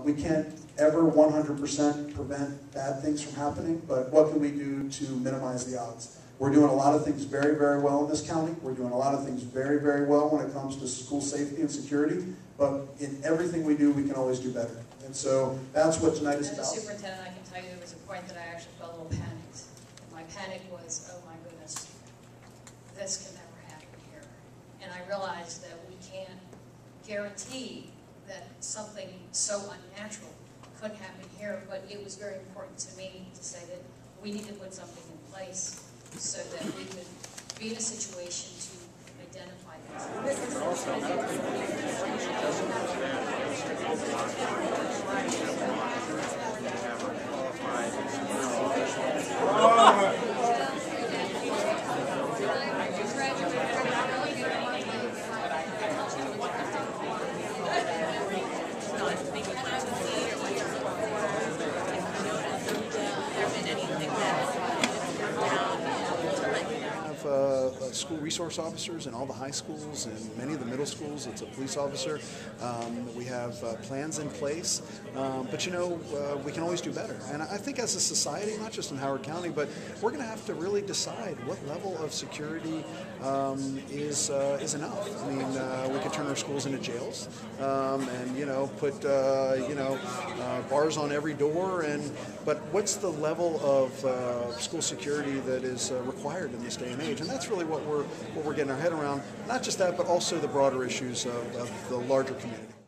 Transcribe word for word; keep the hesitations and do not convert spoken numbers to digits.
Uh, we can't ever one hundred percent prevent bad things from happening, but what can we do to minimize the odds? We're doing a lot of things very, very well in this county. We're doing a lot of things very, very well when it comes to school safety and security, but in everything we do, we can always do better. And so that's what tonight is about. As a superintendent, I can tell you there was a point that I actually felt a little panicked. My panic was, oh my goodness, this can never happen here. And I realized that we can't guarantee that something so unnatural could happen here, but it was very important to me to say that we need to put something in place so that we could be in a situation to identify that. School resource officers in all the high schools and many of the middle schools. It's a police officer. Um, we have uh, plans in place, um, but you know, uh, we can always do better. And I think as a society, not just in Howard County, but we're going to have to really decide what level of security um, is uh, is enough. I mean, uh, we could turn our schools into jails, um, and you know, put uh, you know uh, bars on every door. And but what's the level of uh, school security that is uh, required in this day and age? And that's really what we're what we're getting our head around. Not just that, but also the broader issues of, of the larger community.